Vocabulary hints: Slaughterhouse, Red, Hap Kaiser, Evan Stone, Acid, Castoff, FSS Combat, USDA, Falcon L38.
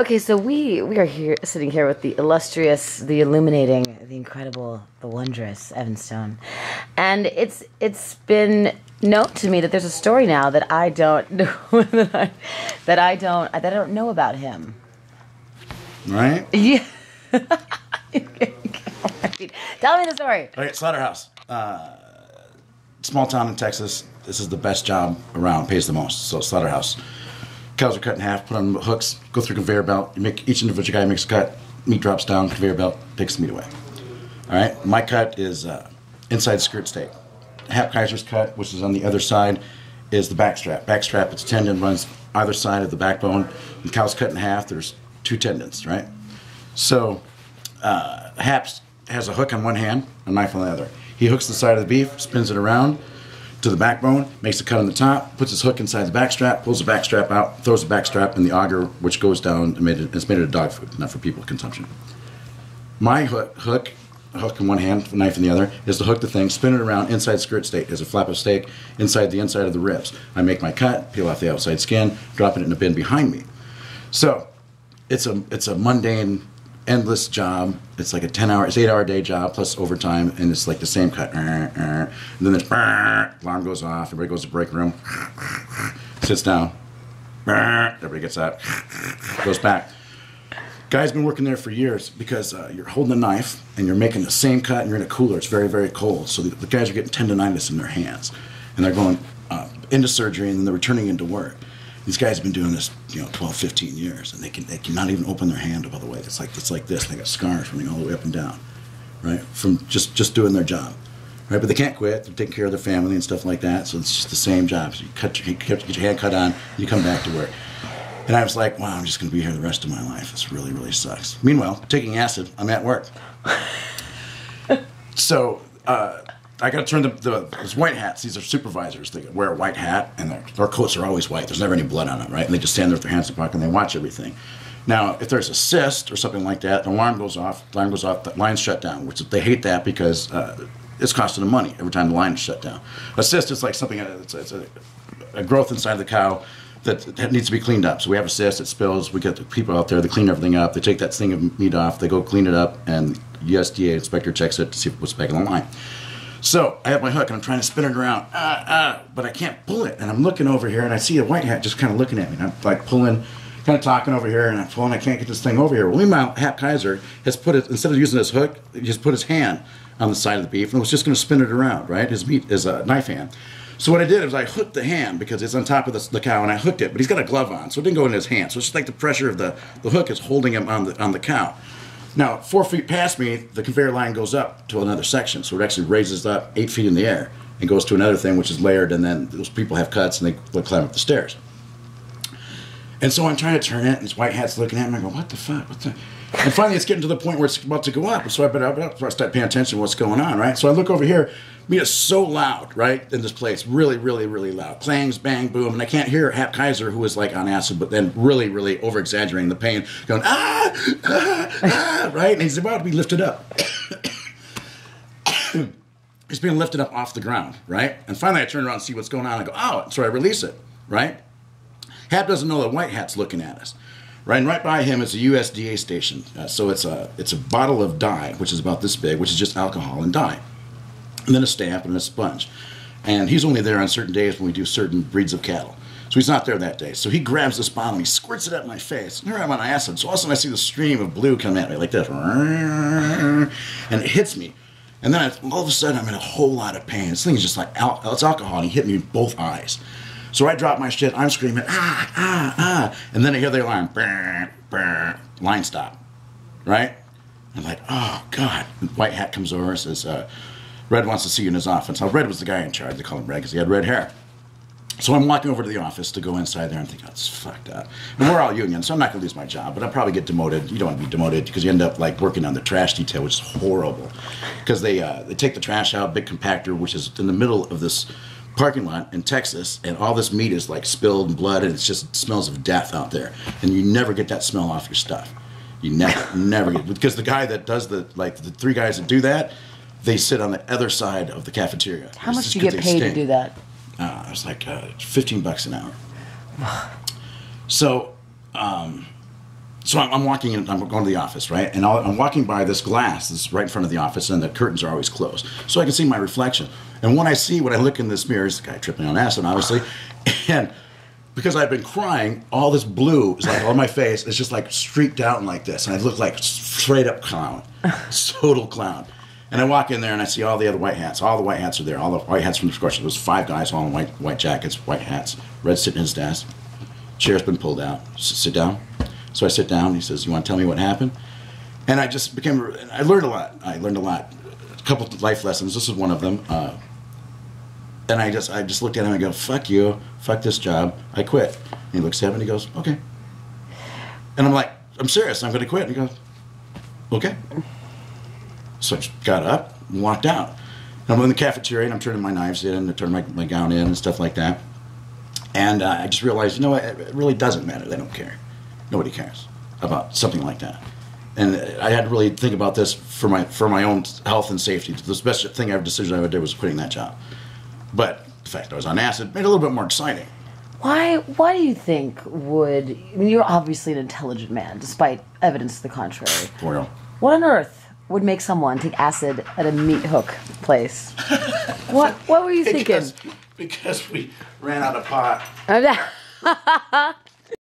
Okay, so we are here, sitting here with the illustrious, the illuminating, the incredible, the wondrous Evan Stone, and it's been known to me that there's a story now that I don't know, that I don't know about him. Right? Yeah. Tell me the story. Okay, Slaughterhouse, small town in Texas. This is the best job around, pays the most. So Slaughterhouse. Cows are cut in half, put on hooks, go through conveyor belt. You make each individual guy makes a cut, meat drops down, conveyor belt, picks the meat away. All right, my cut is inside skirt steak. Hap Kaiser's cut, which is on the other side, is the backstrap. Backstrap, it's a tendon, runs either side of the backbone. When the cow's cut in half, there's two tendons, right? So Hap has a hook on one hand, a knife on the other. He hooks the side of the beef, spins it around to the backbone, makes a cut on the top, puts his hook inside the backstrap, pulls the backstrap out, throws the backstrap in the auger, which goes down, and it's made it a dog food, not for people consumption. My hook in one hand, knife in the other, is to hook the thing, spin it around, inside skirt steak, as a flap of steak, inside the inside of the ribs. I make my cut, peel off the outside skin, drop it in a bin behind me. So, it's a mundane, endless job. It's like a 10-hour, it's 8-hour day job plus overtime, and it's like the same cut. And then this alarm goes off, everybody goes to the break room, sits down, everybody gets out, goes back. Guy's been working there for years because you're holding a knife and you're making the same cut and you're in a cooler. It's very, very cold. So the guys are getting tendonitis in their hands, and they're going into surgery, and then they're returning into work. These guys have been doing this, 12, 15 years, and they cannot even open their hand up all the way. It's like this. They got scars running all the way up and down, right? From just doing their job, right? But they can't quit. They're taking care of their family and stuff like that. So it's just the same job. So you get your hand cut on, you come back to work. And I was like, wow, I'm just going to be here the rest of my life. This really, really sucks. Meanwhile, taking acid, I'm at work. So I got to turn those white hats. These are supervisors. They wear a white hat, and their coats are always white. There's never any blood on them, right? And they just stand there with their hands in their pocket, and they watch everything. Now, if there's a cyst or something like that, the alarm goes off. The line's shut down, which they hate that because it's costing them money every time the line is shut down. A cyst is like something, it's a growth inside the cow that needs to be cleaned up. So we have a cyst, it spills, we get the people out there, they clean everything up, they take that thing of meat off, they go clean it up, and the USDA inspector checks it to see what's back in the line. So I have my hook and I'm trying to spin it around, but I can't pull it. And I'm looking over here and I see a white hat just kind of looking at me. And I'm like pulling, kind of talking over here, and I'm pulling, I can't get this thing over here. Well, meanwhile, Hap Kaiser has put it, instead of using his hook, he just put his hand on the side of the beef and was just going to spin it around, right? His meat is a knife hand. So what I did was I hooked the hand because it's on top of the cow, and I hooked it, but he's got a glove on, so it didn't go in his hand. So it's just like the pressure of the hook is holding him on the cow. Now, 4 feet past me, the conveyor line goes up to another section, so it actually raises up 8 feet in the air and goes to another thing, which is layered, and then those people have cuts, and they climb up the stairs. And so I'm trying to turn it, and this white hat's looking at me, and I go, what the fuck? What the? And finally, it's getting to the point where it's about to go up, so I better I start paying attention to what's going on, right? So I look over here. Meat is so loud, right, in this place. Really, really, really loud. Clangs, bang, boom. And I can't hear Hap Kaiser, who was like on acid, but then really, really over-exaggerating the pain, going, ah, ah, ah, right? And he's about to be lifted up. He's being lifted up off the ground, right? And finally, I turn around and see what's going on. I go, oh, so I release it, right? Hap doesn't know that White Hat's looking at us. Right, and right by him is a USDA station. So it's a bottle of dye, which is about this big, which is just alcohol and dye. And then a stamp and a sponge. And he's only there on certain days when we do certain breeds of cattle. So he's not there that day. So he grabs this bottle and he squirts it at my face. And here I'm on acid. So all of a sudden I see the stream of blue come at me like this. And it hits me. And then all of a sudden I'm in a whole lot of pain. This thing is just like, it's alcohol, and he hit me in both eyes. So I drop my shit, I'm screaming, ah, ah, ah, and then I hear the alarm, brr, brr, line stop, right? I'm like, oh, God. And White Hat comes over and says, Red wants to see you in his office. Now, Red was the guy in charge. They called him Red because he had red hair. So I'm walking over to the office to go inside there, and I'm thinking, oh, it's fucked up. And we're all union, so I'm not going to lose my job, but I'll probably get demoted. You don't want to be demoted because you end up like working on the trash detail, which is horrible. Because they take the trash out, big compactor, which is in the middle of this parking lot in Texas, and all this meat is like spilled and blood, and it's just smells of death out there, and you never get that smell off your stuff. You never never get, because the guy that does the three guys that do that, they sit on the other side of the cafeteria. How much do you get paid to do that? I was like $15 an hour. So So I'm walking in, I'm going to the office, right? And I'm walking by this glass that's right in front of the office, and the curtains are always closed. So I can see my reflection. And when I see, when I look in this mirror, it's the guy tripping on acid, obviously. And because I've been crying, all this blue is like on my face. It's just like streaked out and like this. And I look like straight up clown, total clown. And I walk in there and I see all the other white hats. All the white hats are there. All the white hats from the course. There was 5 guys all in white jackets, white hats. Red's sitting at his desk. Chair's been pulled out. Sit down. So I sit down and he says, "You want to tell me what happened?" And I just became, I learned a lot. I learned a lot. A couple of life lessons. This is one of them. And I just looked at him and I go, "Fuck you. Fuck this job. I quit." And he looks at him and he goes, "Okay." And I'm like, "I'm serious. I'm going to quit." And he goes, "Okay." So I just got up and walked out. And I'm in the cafeteria and I'm turning my knives in and I turn my gown in and stuff like that. And I just realized, you know what, it really doesn't matter. They don't care. Nobody cares about something like that. And I had to really think about this for my own health and safety. The best thing decision I ever did was quitting that job. But the fact I was on acid made it a little bit more exciting. Why do you think would... I mean, you're obviously an intelligent man, despite evidence to the contrary. Well, what on earth would make someone take acid at a meat hook place? What were you thinking? Because we ran out of pot.